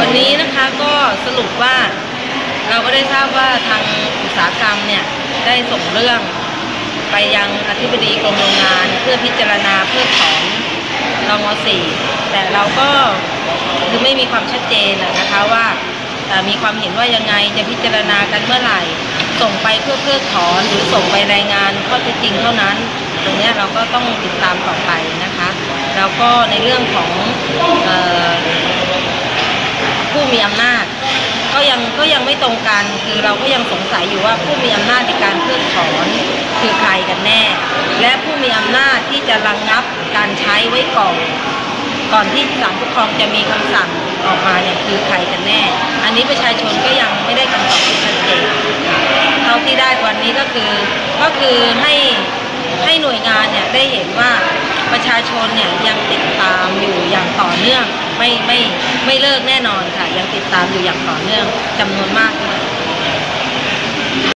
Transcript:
วันนี้นะคะก็สรุปว่าเราก็ได้ทราบว่าทางอุตสาหกรรมเนี่ยได้ส่งเรื่องไปยังอธิบดีกรมโรงงานเพื่อพิจารณาเพื่อถอนรม.4แต่เราก็คือไม่มีความชัดเจนนะคะว่ามีความเห็นว่ายังไงจะพิจารณากันเมื่อไหร่ส่งไปเพื่อเพิกถอนหรือส่งไปรายงานข้อเท็จจริงเท่านั้นตรงนี้เราก็ต้องติดตามต่อไปนะคะแล้วก็ในเรื่องของผู้มีอำนาจก็ยังไม่ตรงกันคือเราก็ยังสงสัยอยู่ว่าผู้มีอำนาจในการเพิกถอนคือใครกันแน่และผู้มีอำนาจที่จะระงับการใช้ไว้ก่อนที่ศาลปกครองจะมีคำสั่งออกมาเนี่ยคือใครกันแน่อันนี้ประชาชนก็ยังไม่ได้คำตอบที่ชัดเจนเท่าที่ได้วันนี้ก็คือให้หน่วยงานเนี่ยได้เห็นว่าประชาชนเนี่ยยังติดตามอยู่อย่างต่อเนื่องไม่เลิกแน่นอนค่ะยังติดตามอยู่อย่างต่อเนื่องจำนวนมากเลย